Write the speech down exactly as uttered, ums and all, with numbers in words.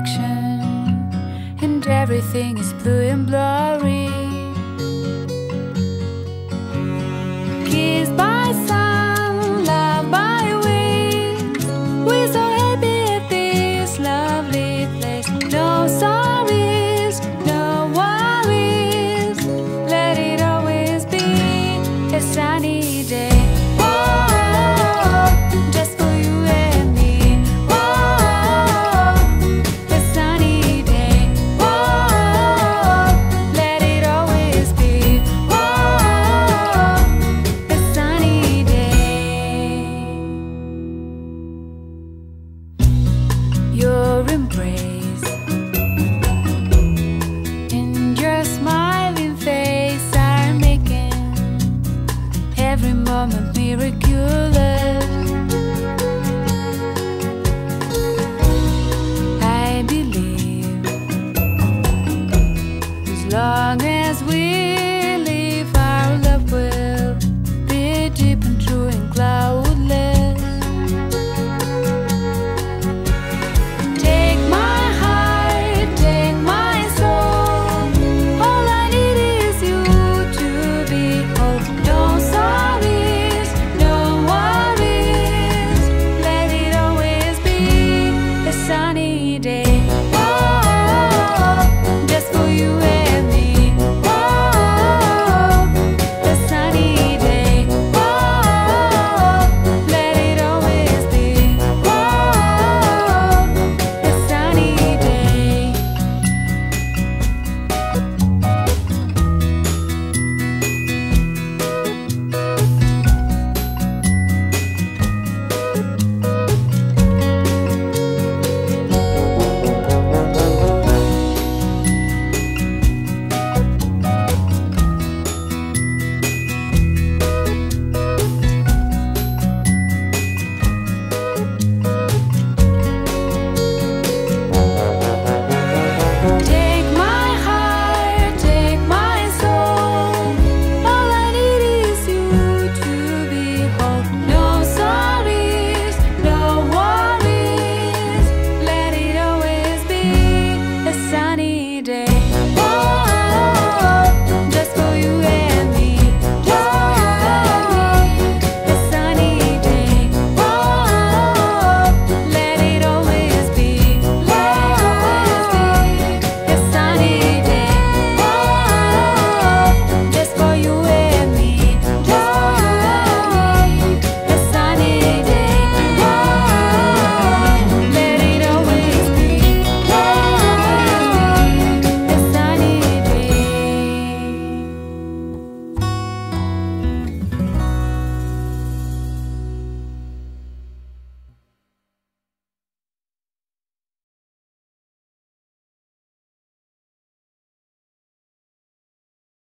reflection, and everything is blue.